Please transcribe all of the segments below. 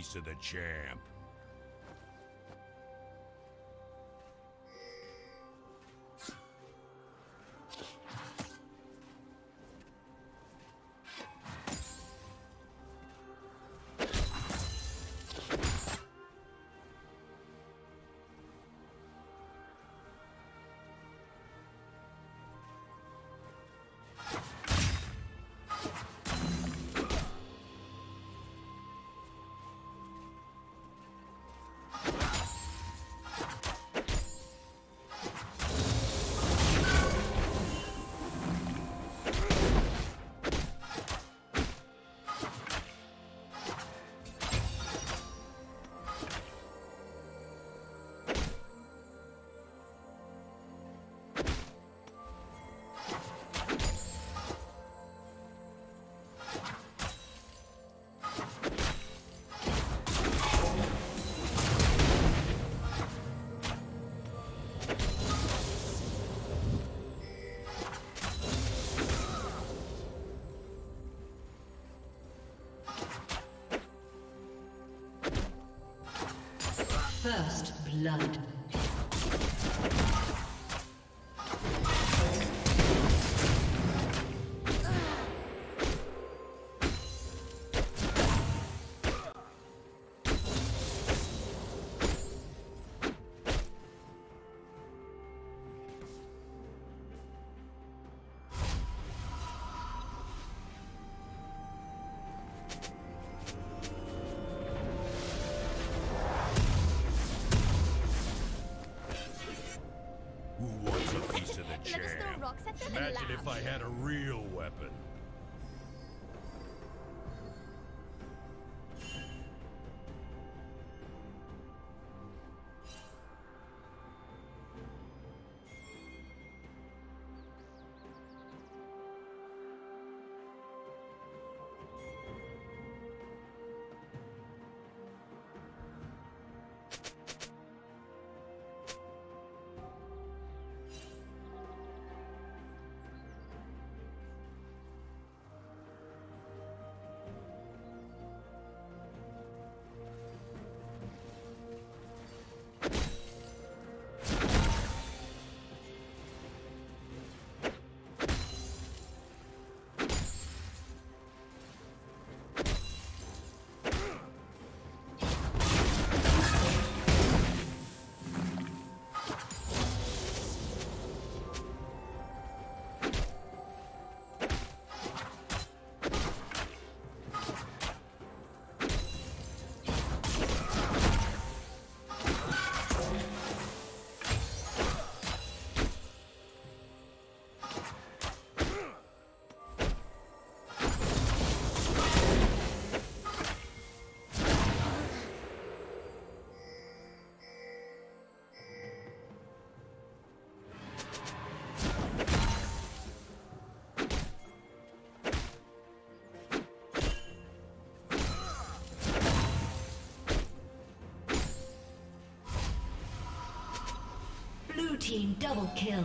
piece of the champ. First blood. Imagine if I had a real weapon. Team double kill.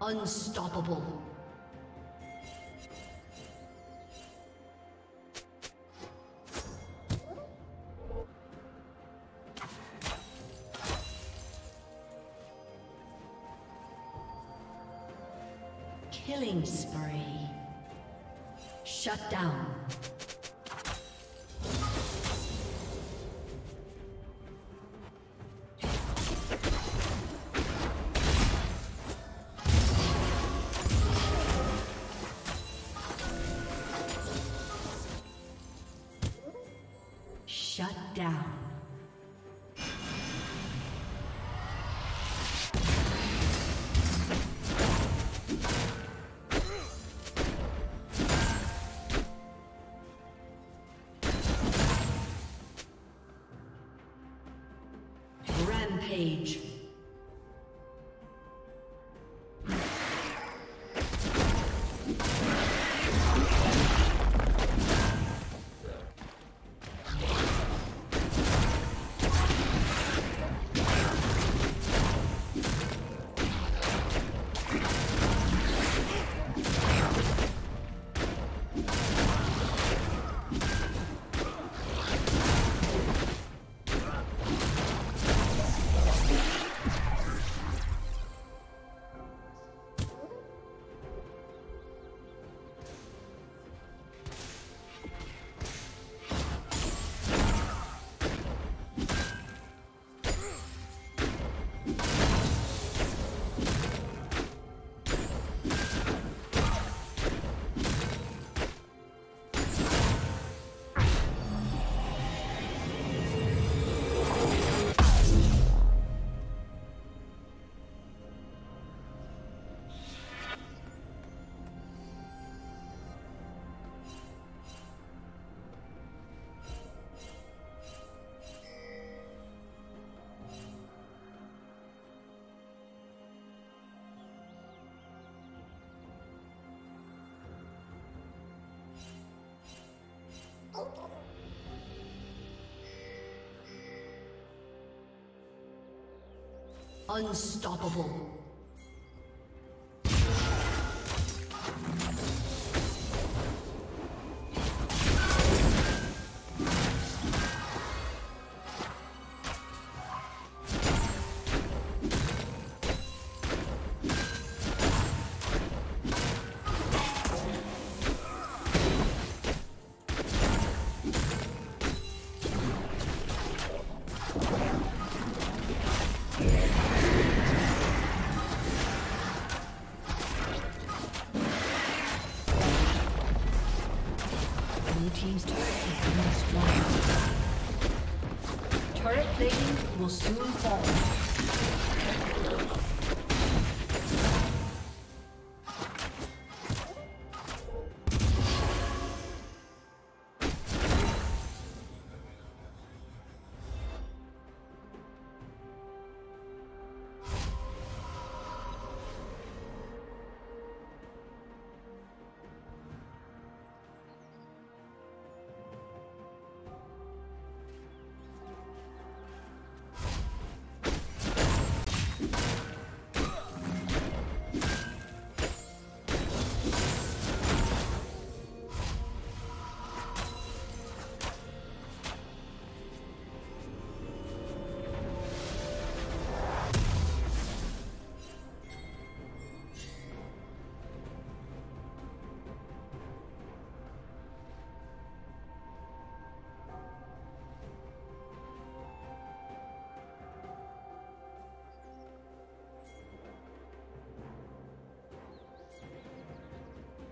Unstoppable. Killing spree. Shut down. Shut down. Rampage. Unstoppable. Turret plating will soon fall.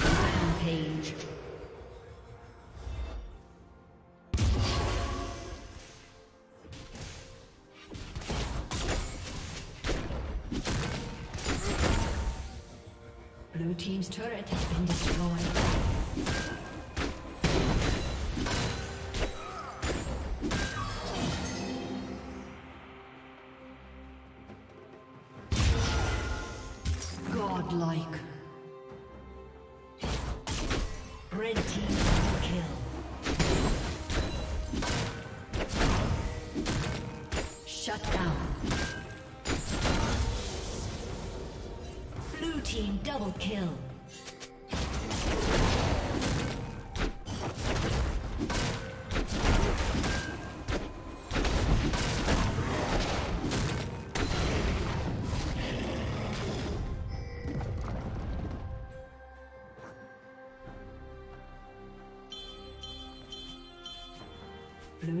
Rampage. Blue team's turret has been destroyed. Like red team kill. Shut down. Blue team double kill. Blue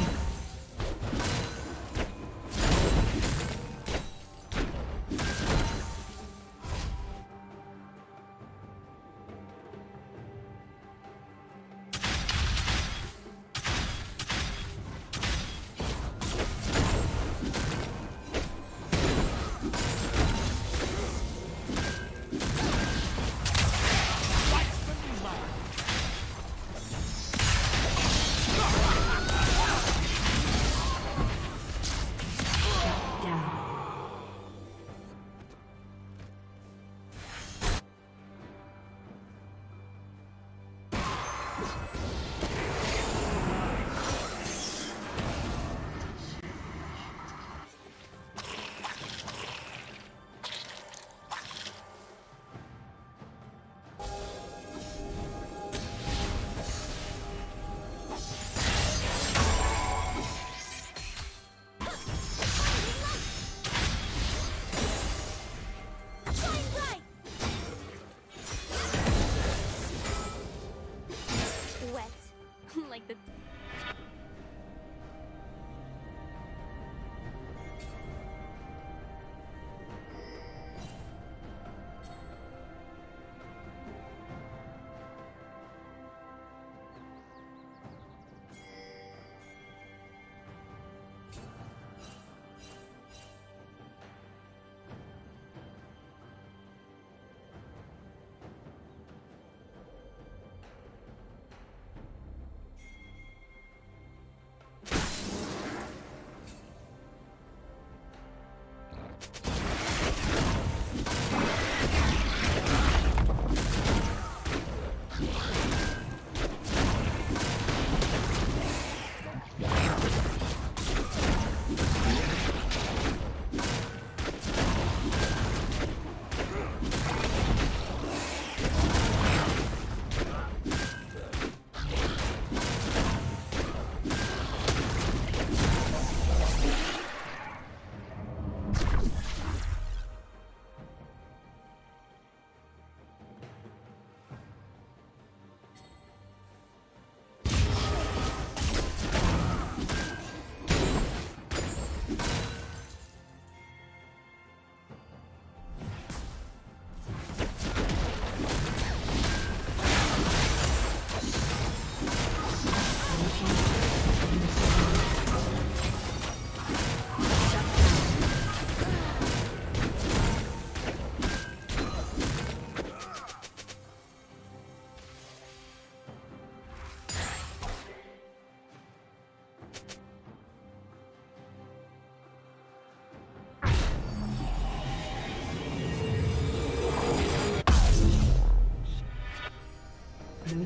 Blue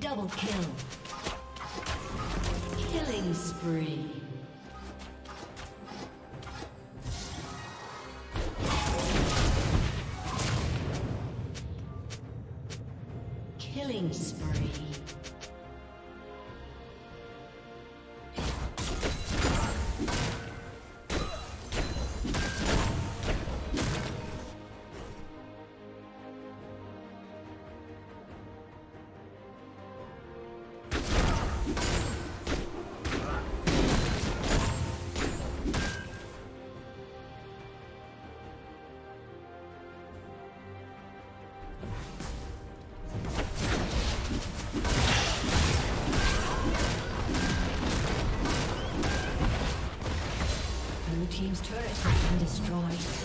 Double kill. Killing spree. Killing spree. Team's turret has been destroyed.